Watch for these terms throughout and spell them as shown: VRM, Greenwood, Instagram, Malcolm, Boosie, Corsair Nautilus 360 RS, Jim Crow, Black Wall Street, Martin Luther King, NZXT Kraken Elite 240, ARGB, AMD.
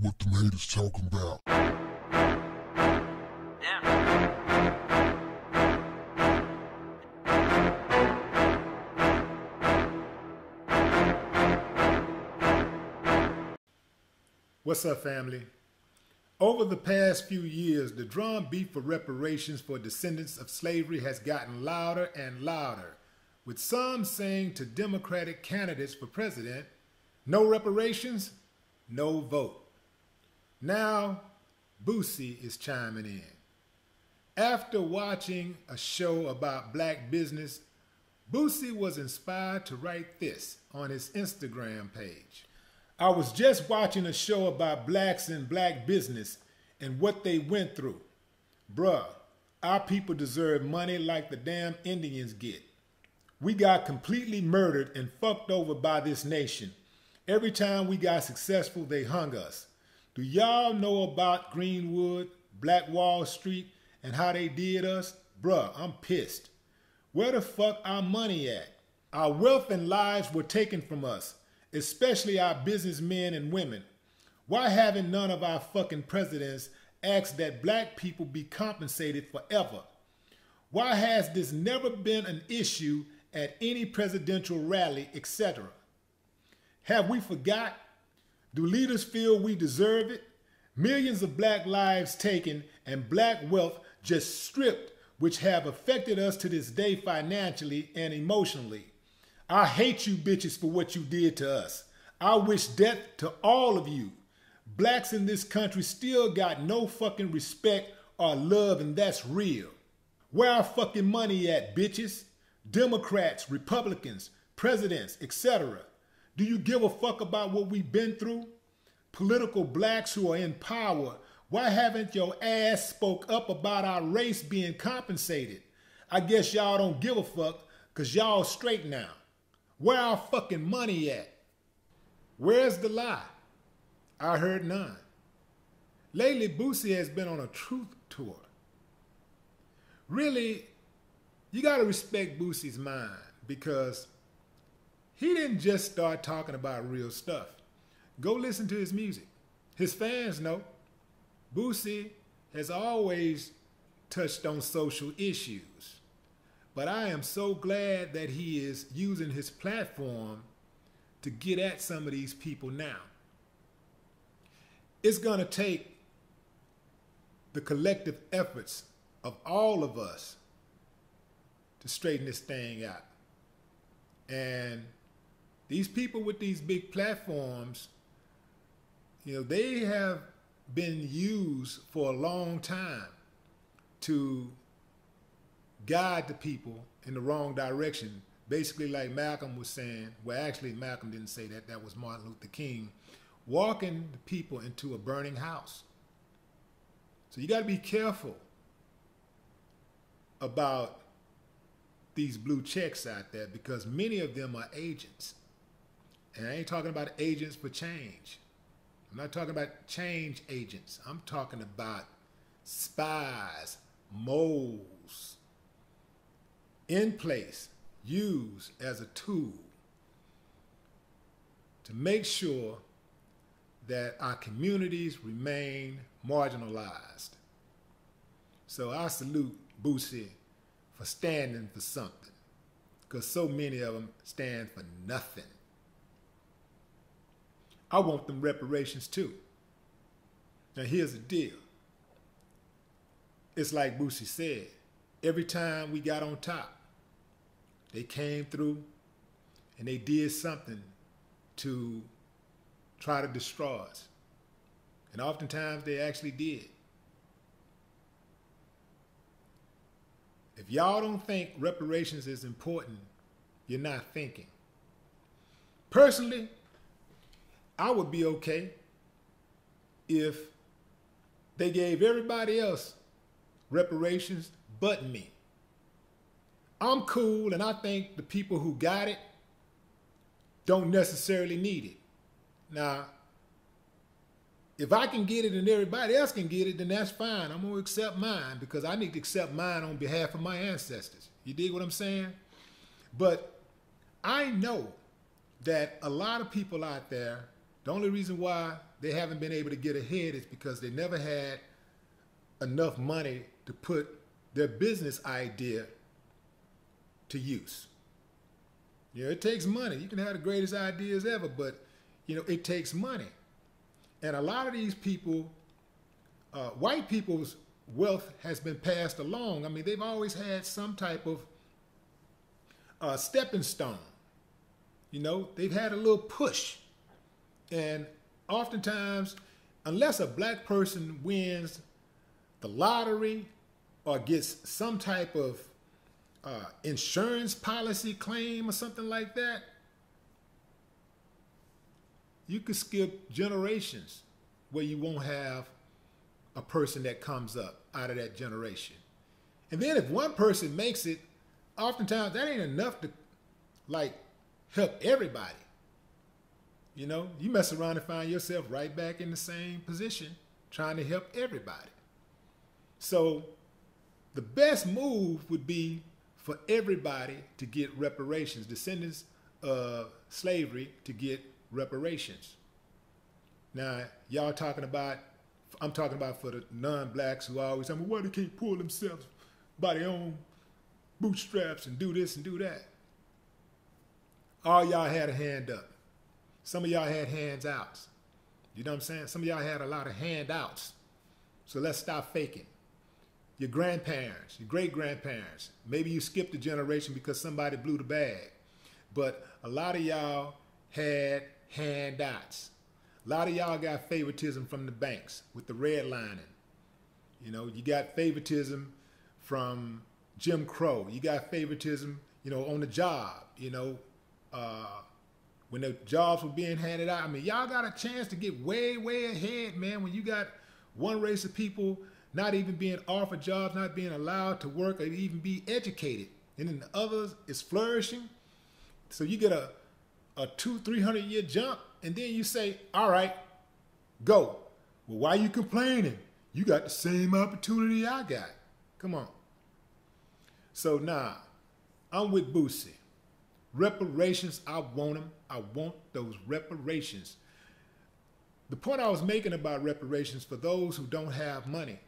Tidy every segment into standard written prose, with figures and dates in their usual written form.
what them haters talking about. Yeah. What's up, family? Over the past few years, the drumbeat for reparations for descendants of slavery has gotten louder and louder, with some saying to Democratic candidates for president, "No reparations, no vote." Now, Boosie is chiming in. After watching a show about black business, Boosie was inspired to write this on his Instagram page. "I was just watching a show about blacks and black business and what they went through. Bruh, our people deserve money like the damn Indians get. We got completely murdered and fucked over by this nation. Every time we got successful, they hung us. Do y'all know about Greenwood, Black Wall Street, and how they did us? Bruh, I'm pissed. Where the fuck our money at? Our wealth and lives were taken from us, especially our businessmen and women. Why haven't none of our fucking presidents asked that black people be compensated forever? Why has this never been an issue at any presidential rally, etc.? Have we forgot? Do leaders feel we deserve it? Millions of black lives taken and black wealth just stripped, which have affected us to this day financially and emotionally. I hate you bitches for what you did to us. I wish death to all of you. Blacks in this country still got no fucking respect or love, and that's real. Where our fucking money at, bitches? Democrats, Republicans, presidents, etc. Do you give a fuck about what we've been through? Political blacks who are in power, why haven't your ass spoke up about our race being compensated? I guess y'all don't give a fuck because y'all straight now. Where our fucking money at? Where's the lie? I heard none." Lately, Boosie has been on a truth tour. Really, you got to respect Boosie's mind, because he didn't just start talking about real stuff. Go listen to his music. His fans know Boosie has always touched on social issues, but I am so glad that he is using his platform to get at some of these people now. It's going to take the collective efforts of all of us to straighten this thing out. And these people with these big platforms, you know, they have been used for a long time to guide the people in the wrong direction. Basically, like Malcolm was saying, well, actually, Malcolm didn't say that. That was Martin Luther King, walking the people into a burning house. So you got to be careful about these blue checks out there, because many of them are agents. And I ain't talking about agents for change. I'm not talking about change agents. I'm talking about spies, moles, in place, used as a tool to make sure that our communities remain marginalized. So I salute Boosie for standing for something, because so many of them stand for nothing. I want them reparations too. Now here's the deal. It's like Boosie said, every time we got on top, they came through and they did something to try to destroy us. And oftentimes they actually did. If y'all don't think reparations is important, you're not thinking. Personally, I would be okay if they gave everybody else reparations but me. I'm cool, and I think the people who got it don't necessarily need it. Now, if I can get it and everybody else can get it, then that's fine. I'm going to accept mine, because I need to accept mine on behalf of my ancestors. You dig what I'm saying? But I know that a lot of people out there The only reason why they haven't been able to get ahead is because they never had enough money to put their business idea to use. You know, it takes money. You can have the greatest ideas ever, but, you know, it takes money. And a lot of these people, white people's wealth has been passed along. I mean, they've always had some type of stepping stone. You know, they've had a little push. And oftentimes, unless a black person wins the lottery or gets some type of insurance policy claim or something like that, you could skip generations where you won't have a person that comes up out of that generation. And then if one person makes it, oftentimes that ain't enough to like help everybody. You know, you mess around and find yourself right back in the same position trying to help everybody. So the best move would be for everybody to get reparations, descendants of slavery to get reparations. Now, y'all talking about, I'm talking about for the non-blacks who always say, why they can't pull themselves by their own bootstraps and do this and do that. All y'all had a hand up. Some of y'all had handouts. You know what I'm saying? Some of y'all had a lot of handouts. So let's stop faking. Your grandparents, your great-grandparents, maybe you skipped a generation because somebody blew the bag. But a lot of y'all had handouts. A lot of y'all got favoritism from the banks with the redlining. You know, you got favoritism from Jim Crow. You got favoritism, you know, on the job, you know, when the jobs were being handed out. I mean, y'all got a chance to get way, way ahead, man, when you got one race of people not even being offered jobs, not being allowed to work or even be educated. And then the others is flourishing. So you get a 200-300 year jump, and then you say, all right, go. Well, why are you complaining? You got the same opportunity I got. Come on. So nah, I'm with Boosie. Reparations, I want them. I want those reparations. The point I was making about reparations for those who don't have money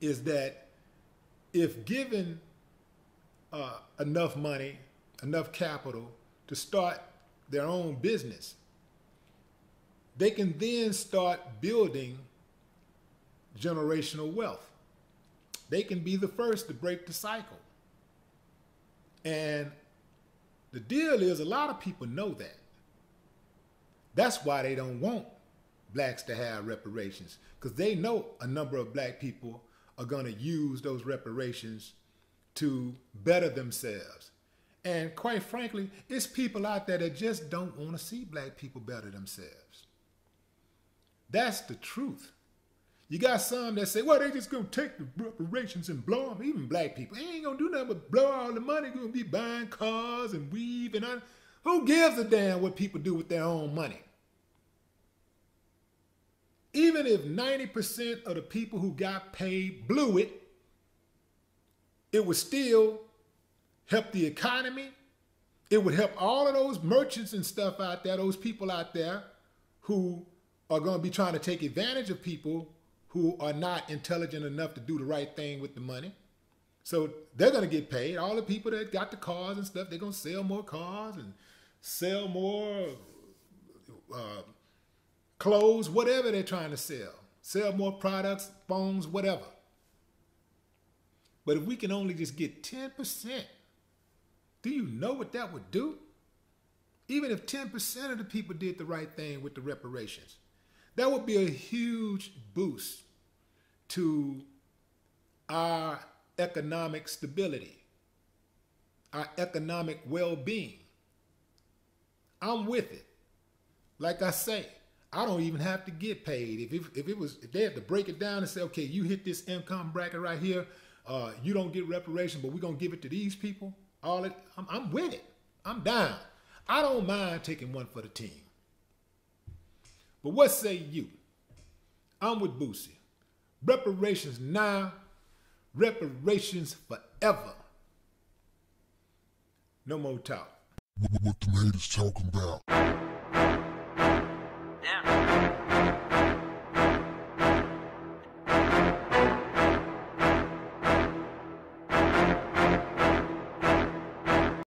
is that if given enough money, enough capital to start their own business, they can then start building generational wealth. They can be the first to break the cycle. And the deal is, a lot of people know that. That's why they don't want blacks to have reparations, because they know a number of black people are going to use those reparations to better themselves. And quite frankly, it's people out there that just don't want to see black people better themselves. That's the truth. You got some that say, well, they just going to take the reparations and blow them. Even black people, they ain't going to do nothing but blow all the money. Going to be buying cars and weave and all. Who gives a damn what people do with their own money? Even if 90% of the people who got paid blew it, it would still help the economy. It would help all of those merchants and stuff out there, those people out there who are going to be trying to take advantage of people who are not intelligent enough to do the right thing with the money. So they're going to get paid. All the people that got the cars and stuff, they're going to sell more cars and sell more clothes, whatever they're trying to sell. Sell more products, phones, whatever. But if we can only just get 10%, do you know what that would do? Even if 10% of the people did the right thing with the reparations, that would be a huge boost to our economic stability, our economic well-being. I'm with it. Like I say, I don't even have to get paid. If they had to break it down and say, okay, you hit this income bracket right here, you don't get reparation, but we're going to give it to these people. All it, I'm with it. I'm down. I don't mind taking one for the team. But what say you? I'm with Boosie. Reparations now, reparations forever. No more talk. What the haters talking about? Yeah.